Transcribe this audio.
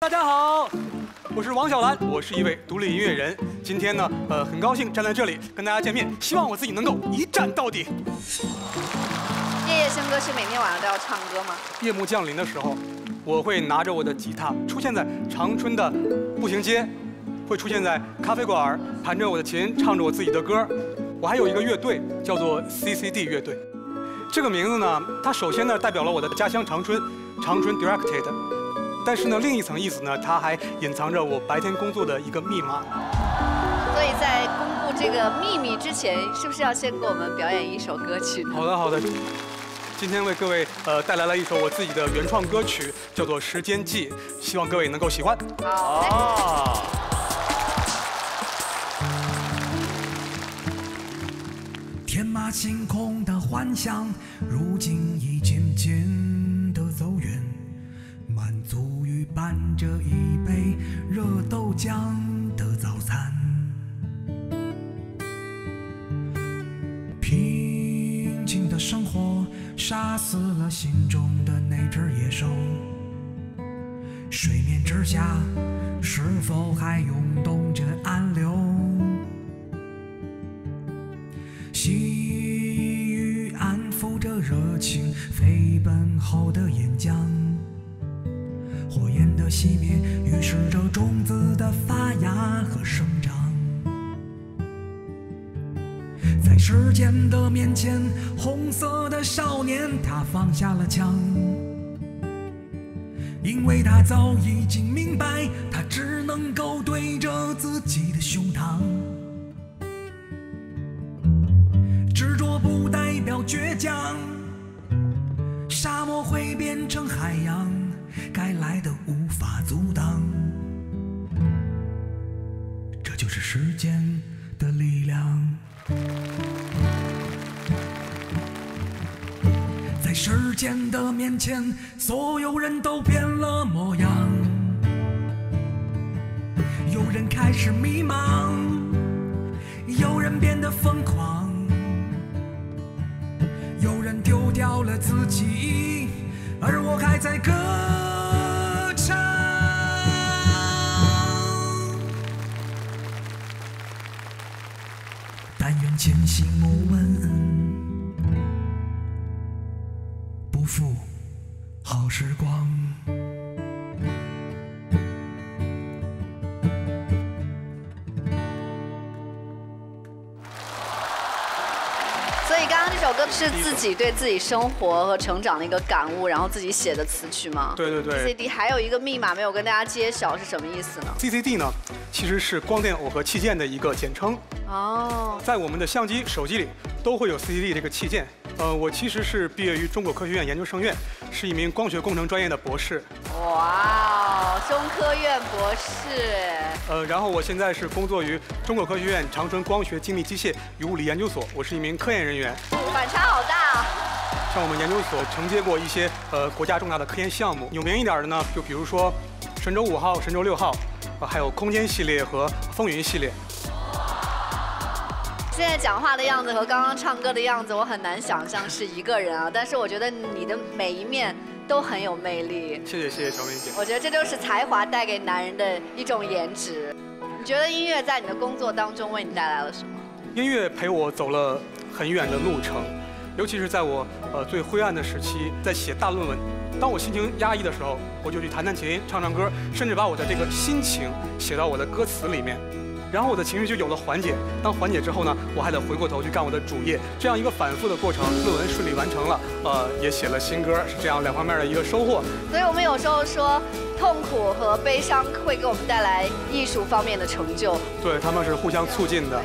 大家好，我是王小兰，我是一位独立音乐人。今天呢，很高兴站在这里跟大家见面，希望我自己能够一站到底。夜夜笙歌是每天晚上都要唱歌吗？夜幕降临的时候，我会拿着我的吉他出现在长春的步行街，会出现在咖啡馆，弹着我的琴，唱着我自己的歌。我还有一个乐队叫做 CCD 乐队，这个名字呢，它首先呢代表了我的家乡长春，长春 Directed。 但是呢，另一层意思呢，它还隐藏着我白天工作的一个密码。所以在公布这个秘密之前，是不是要先给我们表演一首歌曲呢？好的，好的。今天为各位带来了一首我自己的原创歌曲，叫做《时间记》，希望各位能够喜欢。好。天马行空的幻想，如今已渐渐的走远。 满足于伴着一杯热豆浆的早餐，平静的生活杀死了心中的那只野兽。水面之下，是否还涌动着暗流？细雨安抚着热情飞奔后的岩浆。 火焰的熄灭，预示着种子的发芽和生长。在时间的面前，红色的少年他放下了枪，因为他早已经明白，他只能够对着自己的胸膛。执着不代表倔强，沙漠会变成海洋。 该来的无法阻挡，这就是时间的力量。在时间的面前，所有人都变了模样。有人开始迷茫，有人变得疯狂，有人丢掉了自己，而我还在歌唱。 但愿前行无闻，不负好时光。所以刚刚这首歌是自己对自己生活和成长的一个感悟，然后自己写的词曲吗？对对对。CCD 还有一个密码没有跟大家揭晓，是什么意思呢 ？CCD 呢，其实是光电耦合器件的一个简称。 哦，在我们的相机、手机里都会有 CCD 这个器件。我其实是毕业于中国科学院研究生院，是一名光学工程专业的博士。哇，中科院博士。然后我现在是工作于中国科学院长春光学精密机械与物理研究所，我是一名科研人员。反差好大啊。 像我们研究所承接过一些国家重大的科研项目，有名一点的呢，就比如说神舟5号、神舟6号，还有空间系列和风云系列。 现在讲话的样子和刚刚唱歌的样子，我很难想象是一个人啊。但是我觉得你的每一面都很有魅力。谢谢谢谢，小美姐。我觉得这就是才华带给男人的一种颜值。你觉得音乐在你的工作当中为你带来了什么？音乐陪我走了很远的路程，尤其是在我最灰暗的时期，在写大论文。当我心情压抑的时候，我就去弹弹琴、唱唱歌，甚至把我的这个心情写到我的歌词里面。 然后我的情绪就有了缓解，当缓解之后呢，我还得回过头去干我的主业，这样一个反复的过程，论文顺利完成了，也写了新歌，是这样两方面的一个收获。所以我们有时候说，痛苦和悲伤会给我们带来艺术方面的成就，对，他们是互相促进的。